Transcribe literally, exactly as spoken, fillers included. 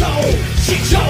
show, she show.